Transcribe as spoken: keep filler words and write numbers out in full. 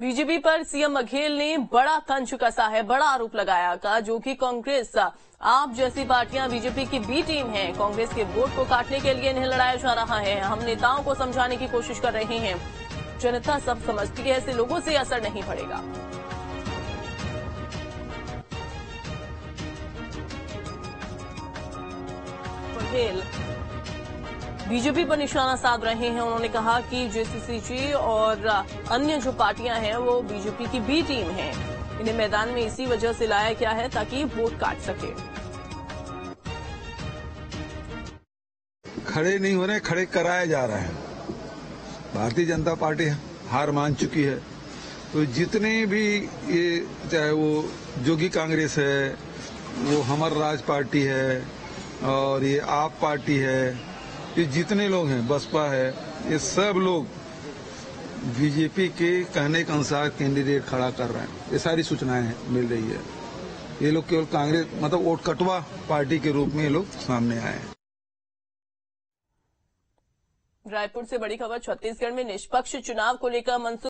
BJP पर CM Baghel ने बड़ा तंज कसा है, बड़ा आरोप लगाया का जो कि कांग्रेस आप जैसी पार्टियां बीजेपी की बी टीम है। कांग्रेस के वोट को काटने के लिए इन्हें लड़ाया जा रहा है। हम नेताओं को समझाने की कोशिश कर रहे हैं, जनता सब समझती है, ऐसे लोगों से असर नहीं पड़ेगा। बघेल बीजेपी पर निशाना साध रहे हैं। उन्होंने कहा कि जेसीसीजी और अन्य जो पार्टियां हैं वो बीजेपी की बी टीम है, इन्हें मैदान में इसी वजह से लाया गया है ताकि वोट काट सके। खड़े नहीं हो रहे, खड़े कराए जा रहे हैं। भारतीय जनता पार्टी हार मान चुकी है, तो जितने भी ये चाहे वो जोगी कांग्रेस है, वो हमर राज पार्टी है और ये आप पार्टी है, ये जितने लोग हैं, बसपा है, ये सब लोग बीजेपी के कहने के अनुसार कैंडिडेट खड़ा कर रहे हैं। ये सारी सूचनाएं है, मिल रही है। ये लोग केवल कांग्रेस मतलब वोट कटवा पार्टी के रूप में ये लोग सामने आए हैं। रायपुर से बड़ी खबर छत्तीसगढ़ में निष्पक्ष चुनाव को लेकर मंसूर